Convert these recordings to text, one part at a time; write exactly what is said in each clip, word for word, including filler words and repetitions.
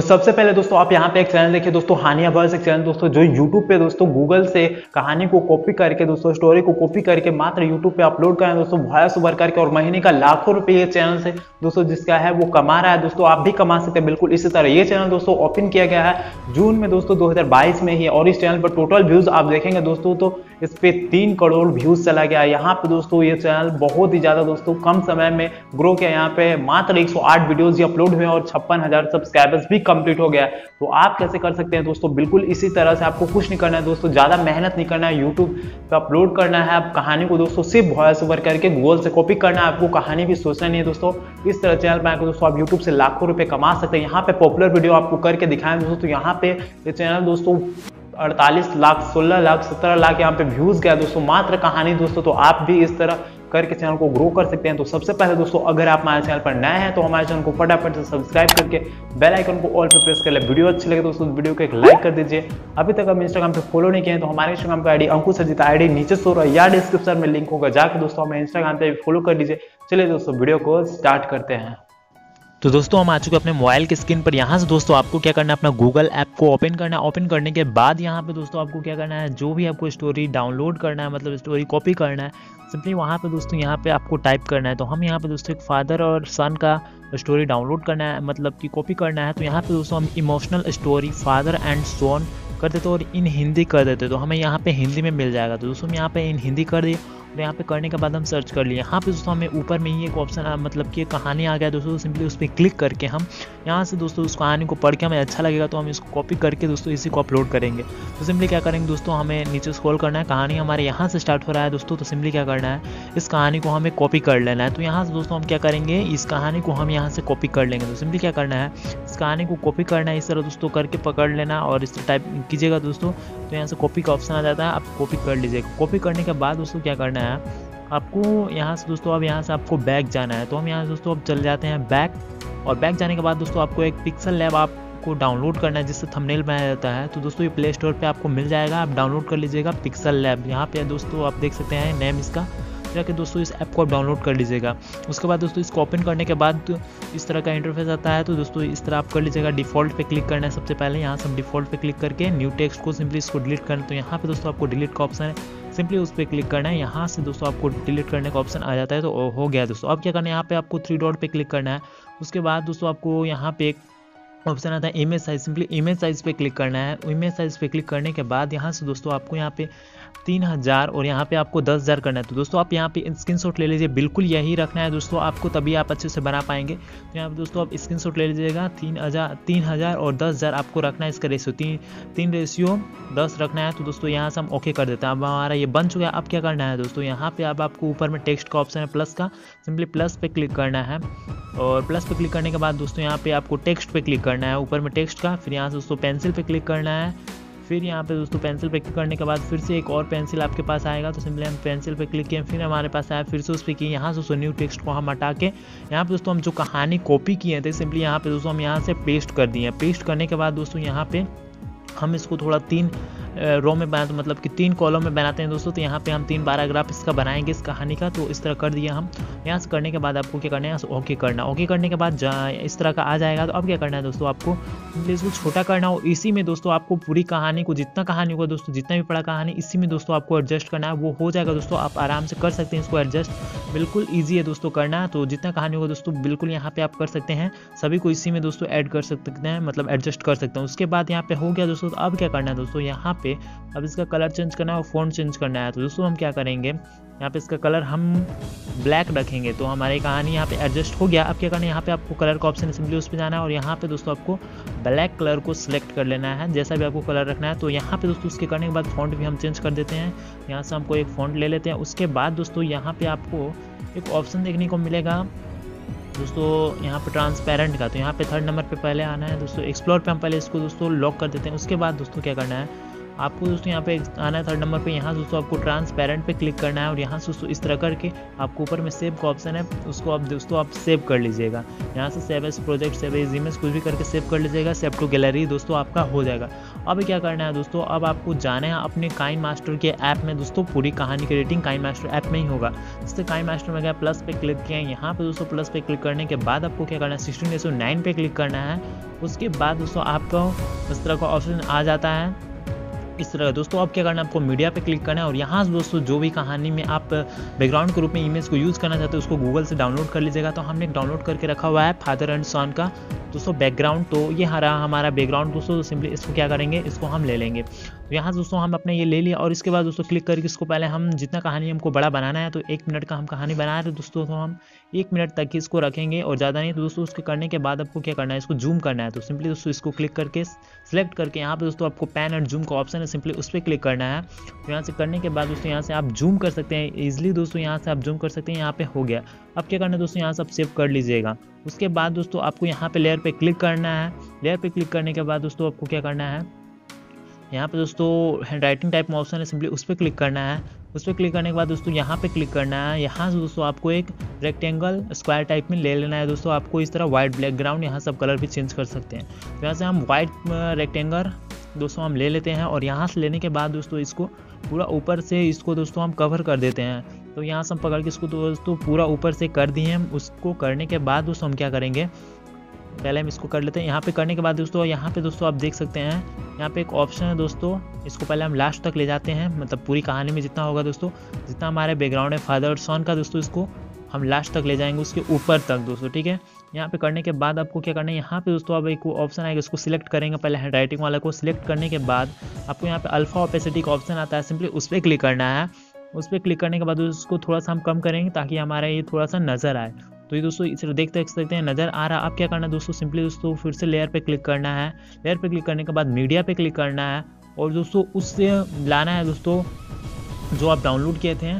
तो सबसे पहले दोस्तों आप यहाँ पे एक चैनल देखिए दोस्तों, हानिया वर्स एक चैनल दोस्तों, जो यूट्यूब पे दोस्तों गूगल से कहानी को कॉपी करके दोस्तों, स्टोरी को कॉपी करके मात्र यूट्यूब पे अपलोड करें दोस्तों, वॉयस ओवर करके, और महीने का लाखों रुपए ये चैनल से दोस्तों जिसका है वो कमा रहा है दोस्तों। आप भी कमा सकते हैं बिल्कुल इसी तरह। ये चैनल दोस्तों ओपन किया गया है जून में दोस्तों दो हजार बाईस में ही, और इस चैनल पर टोटल व्यूज आप देखेंगे दोस्तों तो इस पे तीन करोड़ व्यूज चला गया है। यहाँ पे दोस्तों ये चैनल बहुत ही ज्यादा दोस्तों कम समय में ग्रो किया। यहाँ पे मात्र एक सौ आठ वीडियोज अपलोड हुए और छप्पन हजार सब्सक्राइबर्स भी कंप्लीट हो गया। तो आप कैसे कर सकते हैं दोस्तों? बिल्कुल इसी तरह से आपको कुछ नहीं करना है दोस्तों, ज्यादा मेहनत नहीं करना है, यूट्यूब पे अपलोड करना है आप कहानी को दोस्तों, सिर्फ वॉयस ओवर करके गूगल से कॉपी करना है, आपको कहानी भी सोचना नहीं है दोस्तों। इस तरह चैनल पर दोस्तों आप यूट्यूब से लाखों रुपए कमा सकते हैं। यहाँ पे पॉपुलर वीडियो आपको करके दिखाएं दोस्तों, तो यहाँ पे ये चैनल दोस्तों अड़तालीस लाख, सोलह लाख, सत्रह लाख यहाँ पे व्यूज गया दोस्तों मात्र कहानी दोस्तों। तो आप भी इस तरह करके चैनल को ग्रो कर सकते हैं। तो सबसे पहले दोस्तों अगर आप हमारे चैनल पर नए हैं तो हमारे चैनल को फटाफट से सब्सक्राइब करके बेल आइकन को ऑल पे प्रेस कर ले। वीडियो अच्छी लगे दोस्तों वीडियो को एक लाइक कर दीजिए। अभी तक हम इंस्टाग्राम पे फॉलो नहीं किए हैं तो हमारे इंस्टाग्राम का आईडी अंकुश अरिजित आईडी नीचे सो रहा है या डिस्क्रिप्शन में लिंक होगा, जाकर दोस्तों हमें इंस्टाग्राम पे फॉलो कर दीजिए। चलिए दोस्तों वीडियो को स्टार्ट करते हैं। तो दोस्तों हम आ चुके हैं अपने मोबाइल की स्क्रीन पर। यहाँ से दोस्तों आपको क्या करना है, अपना गूगल ऐप को ओपन करना है। ओपन करने के बाद यहाँ पे दोस्तों आपको क्या करना है, जो भी आपको स्टोरी डाउनलोड करना है, मतलब स्टोरी कॉपी करना है, सिंपली वहाँ पे दोस्तों यहाँ पे आपको टाइप करना है। तो हम यहाँ पे दोस्तों एक फादर और सन का स्टोरी डाउनलोड करना है, मतलब कि कॉपी करना है। तो यहाँ पे दोस्तों हम emotional story father and son कर देते और इन हिंदी कर देते, तो हमें यहाँ पे हिंदी में मिल जाएगा। तो दोस्तों हम यहाँ पे इन हिंदी कर दिए और यहाँ पे करने के बाद हम सर्च कर लिए। यहाँ पे दोस्तों हमें ऊपर में ही एक ऑप्शन मतलब कि कहानी आ गया दोस्तों, सिंपली उस पर क्लिक करके हम यहाँ से दोस्तों उस कहानी को पढ़ के हमें अच्छा लगेगा तो हम इसको कॉपी करके दोस्तों इसी को अपलोड करेंगे। तो सिंपली क्या करेंगे दोस्तों, हमें नीचे स्क्रॉल करना है, कहानी हमारे यहाँ से स्टार्ट हो रहा है दोस्तों। तो सिंपली क्या करना है, इस कहानी को हमें कॉपी कर लेना है। तो यहाँ से दोस्तों हम क्या करेंगे, इस कहानी को हम यहाँ से कॉपी कर लेंगे। तो सिंपली क्या करना है, इस कहानी को कॉपी करना है, इस तरह दोस्तों करके पकड़ लेना और इस टाइप कीजिएगा दोस्तों। तो यहाँ से कॉपी का ऑप्शन आ जाता है, आप कॉपी कर लीजिएगा। कॉपी करने के बाद दोस्तों क्या करना है आपको, यहाँ से दोस्तों अब यहाँ से आपको बैक जाना है। तो हम यहाँ से दोस्तों अब चल जाते हैं बैक, और बैक जाने के बाद दोस्तों आपको एक पिक्सल लैब आप को डाउनलोड करना है जिससे थंबनेल बनाया जाता है। तो दोस्तों ये प्ले स्टोर पे आपको मिल जाएगा, आप डाउनलोड कर लीजिएगा पिक्सल लैब। यहाँ पे दोस्तों आप देख सकते हैं नेम इसका, जाके दोस्तों इस ऐप को आप डाउनलोड कर लीजिएगा। उसके बाद दोस्तों इसको ओपन करने के बाद तो इस तरह का इंटरफेस आता है। तो दोस्तों इस तरह आप कर लीजिएगा, डिफ़ॉल्ट पे क्लिक करना है सबसे पहले। यहाँ से हम डिफ़ॉल्ट पे क्लिक करके न्यू टेक्स्ट को सिंपली इसको डिलीट करना है। तो यहाँ पे दोस्तों आपको डिलीट का ऑप्शन है, सिंपली उस पर क्लिक करना है। यहाँ से दोस्तों आपको डिलीट करने का ऑप्शन आ जाता है। तो हो गया दोस्तों। अब क्या करना है, यहाँ पर आपको थ्री डॉट पर क्लिक करना है। उसके बाद दोस्तों आपको यहाँ पे एक ऑप्शन आता है image size, simply image size पे क्लिक करना है। इमेज साइज़ पे क्लिक करने के बाद यहाँ से दोस्तों आपको यहाँ पे तीन हज़ार और यहाँ पे आपको दस हज़ार करना है। तो दोस्तों आप यहाँ पे स्क्रीनशॉट ले लीजिए, बिल्कुल यही रखना है दोस्तों आपको, तभी आप अच्छे से बना पाएंगे। तो यहाँ पे दोस्तों आप स्क्रीनशॉट ले लीजिएगा, तीन हज़ार तीन हज़ार और दस हज़ार आपको रखना है, इसका रेशियो तीन तीन रेशियो दस रखना है। तो दोस्तों यहाँ से हम ओके कर देते हैं। अब हमारा ये बन चुका है। अब क्या करना है दोस्तों, यहाँ पर अब आपको ऊपर में टेक्स्ट का ऑप्शन है प्लस का, सिंपली प्लस पे क्लिक करना है। और प्लस पे क्लिक करने के बाद दोस्तों यहाँ पे आपको टेक्स्ट पे क्लिक करना है, ऊपर में टेक्स्ट का। फिर यहाँ से दोस्तों पेंसिल पे क्लिक करना है। फिर यहाँ पे दोस्तों पेंसिल पे क्लिक करने के बाद फिर से एक और पेंसिल आपके पास आएगा। तो सिंपली हम पेंसिल पे क्लिक किए, फिर हमारे पास आया, फिर से उस पर किए। यहाँ से दोस्तों न्यू टेक्स्ट को हम हटा के यहाँ पे दोस्तों हम जो कहानी कॉपी किए थे, सिंपली यहाँ पे दोस्तों हम यहाँ से पेस्ट कर दिए। पेस्ट करने के बाद दोस्तों यहाँ पे हम इसको थोड़ा तीन रो में बनाते, मतलब कि तीन कॉलम में बनाते हैं दोस्तों। तो यहाँ पे हम तीन पैराग्राफ इसका बनाएंगे इस कहानी का। तो इस तरह कर दिया हम। यहाँ से करने के बाद आपको क्या करना है, यहाँ से ओके करना। ओके करने के बाद इस तरह का आ जाएगा। तो अब क्या करना है दोस्तों, आपको इसको छोटा करना हो। इसी में दोस्तों आपको पूरी कहानी को, जितना कहानी होगा दोस्तों, जितना भी पड़ा कहानी, इसी में दोस्तों आपको एडजस्ट करना है। वो हो जाएगा दोस्तों, आप आराम से कर सकते हैं इसको एडजस्ट, बिल्कुल ईजी है दोस्तों करना। तो जितना कहानी होगा दोस्तों बिल्कुल यहाँ पर आप कर सकते हैं, सभी को इसी में दोस्तों ऐड कर सकते हैं, मतलब एडजस्ट कर सकते हैं। उसके बाद यहाँ पर हो गया दोस्तों। अब क्या करना है दोस्तों, यहाँ पे अब इसका कलर चेंज करना है और फ़ॉन्ट चेंज करना है। तो दोस्तों हम क्या करेंगे, यहाँ पे इसका कलर हम ब्लैक रखेंगे। तो हमारी कहानी यहाँ पे एडजस्ट हो गया। अब क्या करना है, यहाँ पे आपको कलर का ऑप्शन है, सिंपली उस पर जाना है और यहाँ पे दोस्तों आपको ब्लैक कलर को सिलेक्ट कर लेना है, जैसा भी आपको कलर रखना है। तो यहाँ पे दोस्तों उसके करने के बाद फ़ॉन्ट भी हम चेंज कर देते हैं। यहाँ से हम कोई एक फ़ॉन्ट ले लेते हैं। उसके बाद दोस्तों यहाँ पर आपको एक ऑप्शन देखने को मिलेगा दोस्तों, यहाँ पे ट्रांसपेरेंट का। तो यहाँ पे थर्ड नंबर पे पहले आना है दोस्तों, एक्सप्लोर पे हम पहले इसको दोस्तों लॉक कर देते हैं। उसके बाद दोस्तों क्या करना है, आपको दोस्तों यहाँ पे आना है थर्ड नंबर पे। यहाँ दोस्तों आपको ट्रांसपेरेंट पे क्लिक करना है और यहाँ से इस तरह करके आपको ऊपर में सेव का ऑप्शन है, उसको आप दोस्तों आप सेव कर लीजिएगा। यहाँ से save as project, save as image, कुछ भी करके सेव कर लीजिएगा। सेव टू गैलरी दोस्तों आपका हो जाएगा। अब क्या करना है दोस्तों, अब आपको जाना है अपने काइन मास्टर के ऐप में। दोस्तों पूरी कहानी की रेटिंग काइन मास्टर ऐप में ही होगा। जिससे काइन मास्टर में गया, प्लस पे क्लिक किया। यहाँ पे दोस्तों प्लस पे क्लिक करने के बाद आपको क्या करना है, सिक्सटीन रेशो नाइन पे क्लिक करना है। उसके बाद दोस्तों आपको इस तरह का ऑप्शन आ जाता है। इस तरह दोस्तों आप क्या करना है, आपको मीडिया पे क्लिक करना है और यहाँ से दोस्तों जो भी कहानी में आप बैकग्राउंड के रूप में इमेज को यूज़ करना चाहते हो उसको गूगल से डाउनलोड कर लीजिएगा। तो हमने डाउनलोड करके रखा हुआ है फादर एंड सन का दोस्तों बैकग्राउंड। तो ये हरा हमारा बैकग्राउंड दोस्तों, तो सिंपली इसको क्या करेंगे, इसको हम ले लेंगे। तो यहाँ दोस्तों हम अपने ये ले लिया और इसके बाद दोस्तों क्लिक करके इसको पहले हम जितना कहानी हमको बड़ा बनाना है, तो एक मिनट का हम कहानी बना रहे हैं दोस्तों, तो हम एक मिनट तक ही इसको रखेंगे और ज़्यादा नहीं। तो दोस्तों उसके करने के बाद आपको क्या करना है, इसको जूम करना है। तो सिंपली दोस्तों इसको क्लिक करके सिलेक्ट करके यहाँ पर दोस्तों आपको पैन एंड जूम का ऑप्शन है, सिंपली उस पर क्लिक करना है। तो यहाँ से करने के बाद दोस्तों यहाँ से आप जूम कर सकते हैं ईजिली। दोस्तों यहाँ से आप जूम कर सकते हैं, यहाँ पर हो गया। अब क्या करना है दोस्तों, यहाँ से आप सेव कर लीजिएगा। उसके बाद दोस्तों आपको यहाँ पे लेयर पे क्लिक करना है। लेयर पे क्लिक करने के बाद दोस्तों आपको क्या करना है, यहाँ पे दोस्तों हैंड राइटिंग टाइप में ऑप्शन है, सिंपली उस पर क्लिक करना है। उस पर क्लिक करने के बाद दोस्तों यहाँ पे क्लिक करना है। यहाँ से दोस्तों आपको एक रेक्टेंगल स्क्वायर टाइप में ले लेना है। दोस्तों आपको इस तरह वाइट बैकग्राउंड, यहाँ सब कलर भी चेंज कर सकते हैं। तो यहाँ से हम वाइट रेक्टेंगल दोस्तों हम ले लेते हैं और यहाँ से लेने के बाद दोस्तों इसको पूरा ऊपर से इसको दोस्तों हम कवर कर देते हैं। तो यहाँ से हम पकड़ के इसको दोस्तों पूरा ऊपर से कर दिए हम। उसको करने के बाद दोस्तों हम क्या करेंगे, पहले हम इसको कर लेते हैं। यहाँ पे करने के बाद दोस्तों यहाँ पे दोस्तों आप देख सकते हैं यहाँ पे एक ऑप्शन है दोस्तों, इसको पहले हम लास्ट तक ले जाते हैं। मतलब पूरी कहानी में जितना होगा दोस्तों, जितना हमारे बैकग्राउंड है फादर और सन का दोस्तों, इसको हम लास्ट तक ले जाएंगे, उसके ऊपर तक दोस्तों, ठीक है। यहाँ पे करने के बाद आपको क्या करना है, यहाँ पे दोस्तों अब एक ऑप्शन आएगा, इसको सिलेक्ट करेंगे। पहले हैंड राइटिंग वाला को सिलेक्ट करने के बाद आपको यहाँ पे अल्फा ओपेसिटी का ऑप्शन आता है, सिंपली उस पर क्लिक करना है। उस पर क्लिक करने के बाद उसको थोड़ा सा हम कम करेंगे ताकि हमारा ये थोड़ा सा नज़र आए। तो ये दोस्तों इसे देख सकते हैं, नज़र आ रहा। आप क्या करना है दोस्तों, सिंपली दोस्तों फिर से लेयर पे क्लिक करना है। लेयर पे क्लिक करने के बाद मीडिया पे क्लिक करना है और दोस्तों उससे लाना है दोस्तों जो आप डाउनलोड किए थे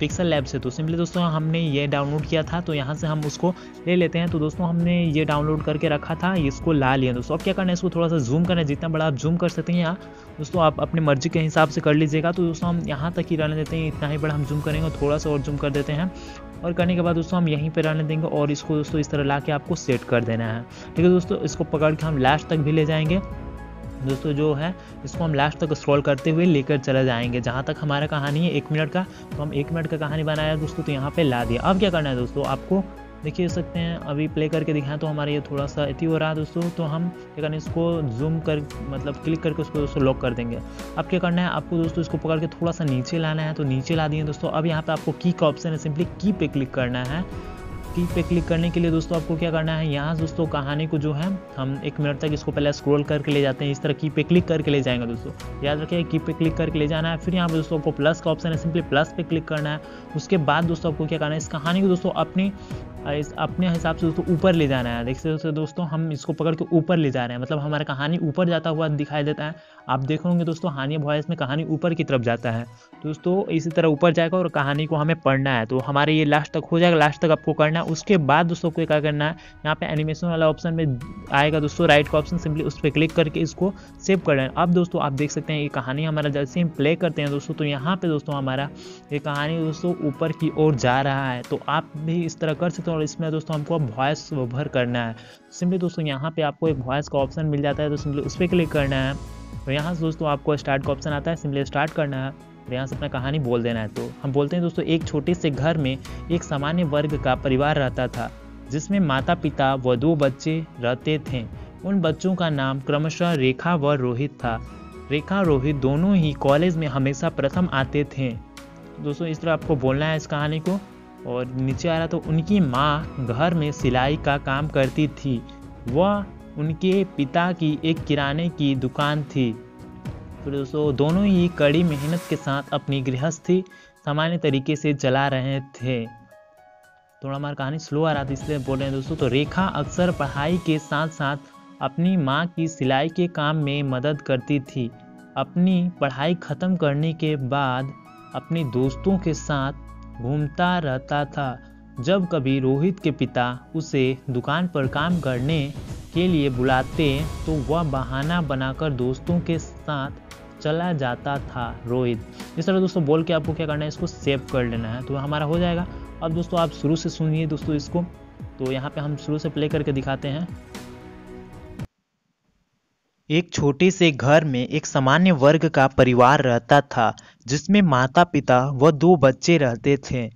पिक्सल लैब से। तो सिंपली दोस्तों हमने ये डाउनलोड किया था, तो यहाँ से हम उसको ले लेते हैं। तो दोस्तों हमने ये डाउनलोड करके रखा था, इसको ला लिया दोस्तों। अब क्या करना है, इसको थोड़ा सा जूम करना है। जितना बड़ा आप जूम कर सकते हैं यहाँ दोस्तों, आप अपने मर्जी के हिसाब से कर लीजिएगा। तो दोस्तों हम यहाँ तक ही रहने देते हैं, इतना ही बड़ा हम जूम करेंगे। थोड़ा सा और जूम कर देते हैं और करने के बाद दोस्तों हम यहीं पर रहने देंगे और इसको दोस्तों इस तरह ला के आपको सेट कर देना है, ठीक है दोस्तों। इसको पकड़ के हम लास्ट तक भी ले जाएंगे दोस्तों, जो है इसको हम लास्ट तक स्क्रॉल करते हुए लेकर चला जाएंगे जहाँ तक हमारा कहानी है एक मिनट का। तो हम एक मिनट का कहानी बनाया दोस्तों, तो यहाँ पे ला दिया। अब क्या करना है दोस्तों, आपको देखिए सकते हैं अभी प्ले करके दिखाएं तो हमारा ये थोड़ा सा अति हो रहा है दोस्तों। तो हम क्या करना है, इसको जूम कर मतलब क्लिक करके उसको दोस्तों लॉक कर देंगे। अब क्या करना है आपको दोस्तों, इसको पकड़ के थोड़ा सा नीचे लाना है, तो नीचे ला दिए दोस्तों। अब यहाँ पर आपको की का ऑप्शन है, सिंपली की पे क्लिक करना है। की पे क्लिक करने के लिए दोस्तों आपको क्या करना है, यहाँ दोस्तों कहानी को जो है हम एक मिनट तक इसको पहले स्क्रॉल करके ले जाते हैं। इस तरह की पे क्लिक करके ले जाएंगे दोस्तों, याद रखिए की पे क्लिक करके ले जाना है। फिर यहाँ पे दोस्तों आपको प्लस का ऑप्शन है, सिंपली प्लस पे क्लिक करना है। उसके बाद दोस्तों आपको क्या करना है, इस कहानी को दोस्तों अपनी इस अपने हिसाब से दोस्तों ऊपर ले जाना है। देख सकते हो दोस्तों हम इसको पकड़ के ऊपर ले जा रहे हैं, मतलब हमारा कहानी ऊपर जाता हुआ दिखाई देता है। आप देखोगे दोस्तों हानिया वॉइस में कहानी ऊपर की तरफ जाता है दोस्तों, इसी तरह ऊपर जाएगा और कहानी को हमें पढ़ना है। तो हमारे ये लास्ट तक हो जाएगा, लास्ट तक आपको करना है। उसके बाद दोस्तों को क्या करना है, यहाँ पे एनिमेशन वाला ऑप्शन में आएगा दोस्तों राइट का ऑप्शन, सिंपली उस पर क्लिक करके इसको सेव कर लेना। अब दोस्तों आप देख सकते हैं ये कहानी हमारा जैसे हम प्ले करते हैं दोस्तों, तो यहाँ पर दोस्तों हमारा ये कहानी दोस्तों ऊपर की ओर जा रहा है। तो आप भी इस तरह कर सकते हो और इसमें दोस्तों हमको वॉइस ओवर करना है। सिंपली दोस्तों यहाँ पर आपको एक वॉइस का ऑप्शन मिल जाता है, तो सिंपली उस पर क्लिक करना है। तो यहाँ से दोस्तों आपको स्टार्ट का ऑप्शन आता है, सिंपली स्टार्ट करना है और यहाँ से अपना कहानी बोल देना है। तो हम बोलते हैं दोस्तों, एक छोटे से घर में एक सामान्य वर्ग का परिवार रहता था जिसमें माता पिता व दो बच्चे रहते थे। उन बच्चों का नाम क्रमशः रेखा व रोहित था। रेखा रोहित दोनों ही कॉलेज में हमेशा प्रथम आते थे। दोस्तों इस तरह आपको बोलना है इस कहानी को और नीचे आ रहा। तो उनकी माँ घर में सिलाई का काम करती थी, वह उनके पिता की एक किराने की दुकान थी। फिर दोस्तों दोनों ही कड़ी मेहनत के साथ अपनी गृहस्थी सामान्य तरीके से चला रहे थे। थोड़ा हमारी कहानी स्लो आ रहा था इसलिए बोल रहे हैं दोस्तों। तो रेखा अक्सर पढ़ाई के साथ साथ अपनी माँ की सिलाई के काम में मदद करती थी। अपनी पढ़ाई ख़त्म करने के बाद अपने दोस्तों के साथ घूमता रहता था। जब कभी रोहित के पिता उसे दुकान पर काम करने के लिए बुलाते तो वह बहाना बनाकर दोस्तों के साथ चला जाता था रोहित। इस तरह दोस्तों बोल के आपको क्या करना है, इसको सेव कर लेना है, तो हमारा हो जाएगा। अब दोस्तों आप शुरू से सुनिए दोस्तों इसको, तो यहाँ पे हम शुरू से प्ले करके दिखाते हैं। एक छोटे से घर में एक सामान्य वर्ग का परिवार रहता था, जिसमें माता पिता व दो बच्चे रहते थे।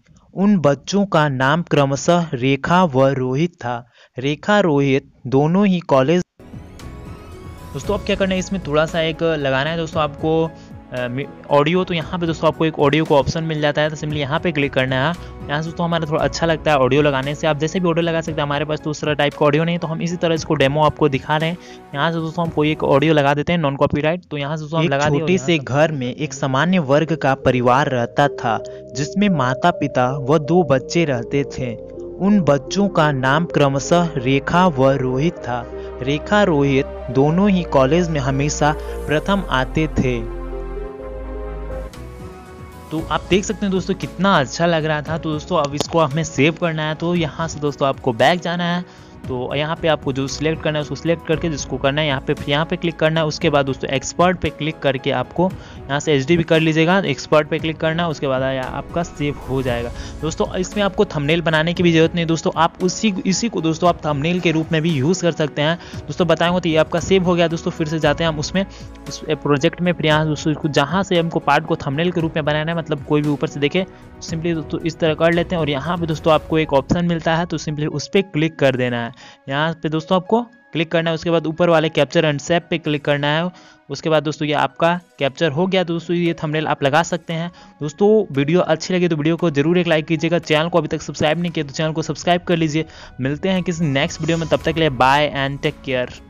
उन बच्चों का नाम क्रमशः रेखा व रोहित था। रेखा रोहित दोनों ही कॉलेज। दोस्तों अब क्या करना है, इसमें थोड़ा सा एक लगाना है दोस्तों आपको ऑडियो। तो यहाँ पे दोस्तों आपको एक ऑडियो का ऑप्शन मिल जाता है, तो सिंपली यहाँ पे क्लिक करना है। यहाँ से दोस्तों हमारा थोड़ा अच्छा लगता है ऑडियो लगाने से, आप जैसे भी ऑडियो लगा सकते हैं। हमारे पास तो उस तरह टाइप का ऑडियो नहीं, तो हम इसी तरह इसको डेमो आपको दिखा रहे हैं। यहाँ से दोस्तों हम कोई एक ऑडियो लगा देते हैं नॉन कॉपीराइट। तो यहाँ से दोस्तों हम लगा देते हैं। छोटे से घर में एक सामान्य वर्ग का परिवार रहता था, जिसमें माता पिता व दो बच्चे रहते थे। उन बच्चों का नाम क्रमशः रेखा व रोहित था। रेखा रोहित दोनों ही कॉलेज में हमेशा प्रथम आते थे। तो आप देख सकते हैं दोस्तों कितना अच्छा लग रहा था। तो दोस्तों अब इसको हमें सेव करना है, तो यहाँ से दोस्तों आपको बैक जाना है। तो यहाँ पे आपको जो सिलेक्ट करना है उसको सिलेक्ट करके जिसको करना है यहाँ पे यहाँ पे क्लिक करना है। उसके बाद दोस्तों एक्सपर्ट पे क्लिक करके आपको यहाँ से एच डी भी कर लीजिएगा, एक्सपर्ट पे क्लिक करना है। उसके बाद आपका सेव हो जाएगा। दोस्तों इसमें आपको थंबनेल बनाने की भी जरूरत नहीं दोस्तों, आप उसी इसी को दोस्तों आप थंबनेल के रूप में भी यूज़ कर सकते हैं। दोस्तों बताएंगे तो ये आपका सेव हो गया। दोस्तों फिर से जाते हैं हम उसमें, उस प्रोजेक्ट में। फिर यहाँ दोस्तों जहाँ से हमको पार्ट को थंबनेल के रूप में बनाना है, मतलब कोई भी ऊपर से देखे, सिंपली दोस्तों इस तरह कर लेते हैं। और यहाँ पर दोस्तों आपको एक ऑप्शन मिलता है, तो सिंपली उस पर क्लिक कर देना है। यहाँ पे दोस्तों आपको क्लिक करना है। उसके बाद ऊपर वाले कैप्चर एंड सेव पे क्लिक करना है। उसके बाद दोस्तों ये आपका कैप्चर हो गया। दोस्तों ये थंबनेल आप लगा सकते हैं। दोस्तों वीडियो अच्छी लगी तो वीडियो को जरूर एक लाइक कीजिएगा। चैनल को अभी तक सब्सक्राइब नहीं किया तो चैनल को सब्सक्राइब कर लीजिए। मिलते हैं किसी नेक्स्ट वीडियो में, तब तक के लिए बाय एंड टेक केयर।